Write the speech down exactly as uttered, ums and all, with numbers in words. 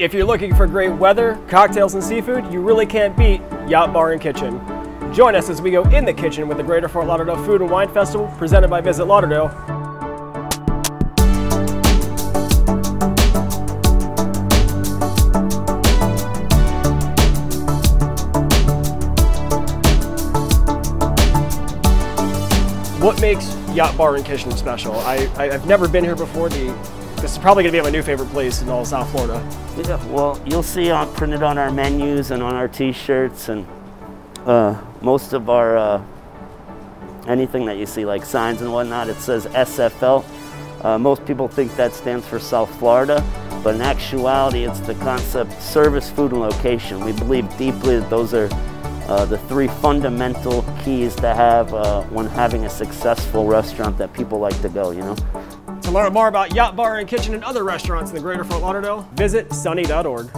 If you're looking for great weather, cocktails, and seafood, you really can't beat YOT Bar and Kitchen. Join us as we go in the kitchen with the Greater Fort Lauderdale Food and Wine Festival presented by Visit Lauderdale. What makes YOT Bar and Kitchen special? I, I, I've never been here before. The This is probably going to be my new favorite place in all of South Florida. Yeah, well, you'll see on, printed on our menus and on our T-shirts and uh, most of our uh, anything that you see, like signs and whatnot, it says S F L. Uh, most people think that stands for South Florida, but in actuality, it's the concept service, food, and location. We believe deeply that those are uh, the three fundamental keys to have uh, when having a successful restaurant that people like to go. You know. To learn more about YOT Bar and Kitchen and other restaurants in the Greater Fort Lauderdale, visit Sunny dot org.